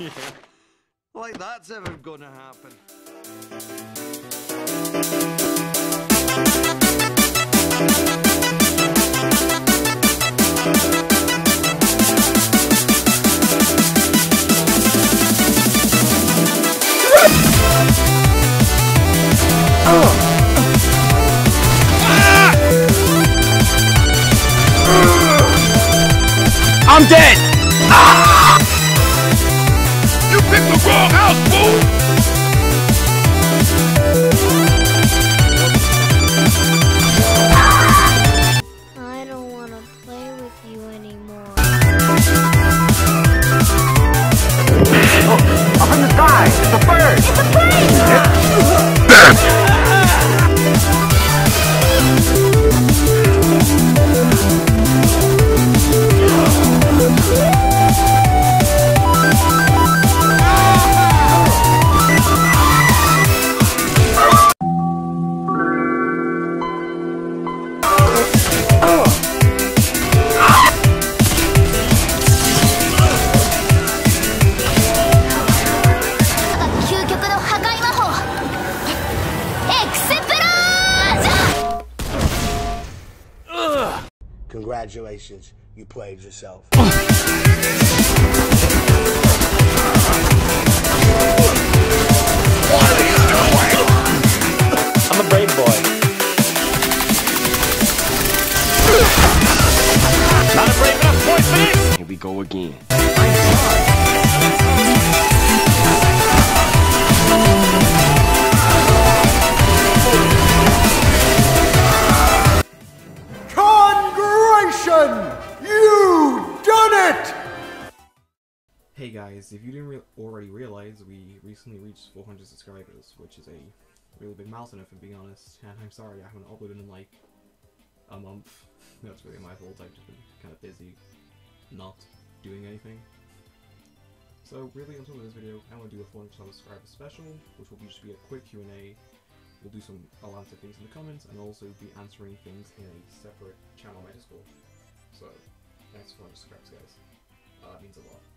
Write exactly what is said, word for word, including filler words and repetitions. Yeah. Like that's ever gonna happen. I'm dead! Ah! You picked the wrong house, fool! Ah! I don't want to play with you anymore. Look, up in the sky! It's a bird! It's a plane! Congratulations, you played yourself. I'm a brave boy. Not a brave enough boy for this! Here we go again. You done it! Hey guys, if you didn't re already realize, we recently reached four hundred subscribers, which is a really big milestone if I'm being honest, and I'm sorry I haven't uploaded in like a month. That's really my fault, I've just been kind of busy not doing anything. So really, until this video, I'm going to do a four hundred subscriber special, which will just be a quick Q and A. We'll do some I'll answer things in the comments, and also be answering things in a separate channel Metascore. So, thanks for subscribing, guys. Uh, it means a lot.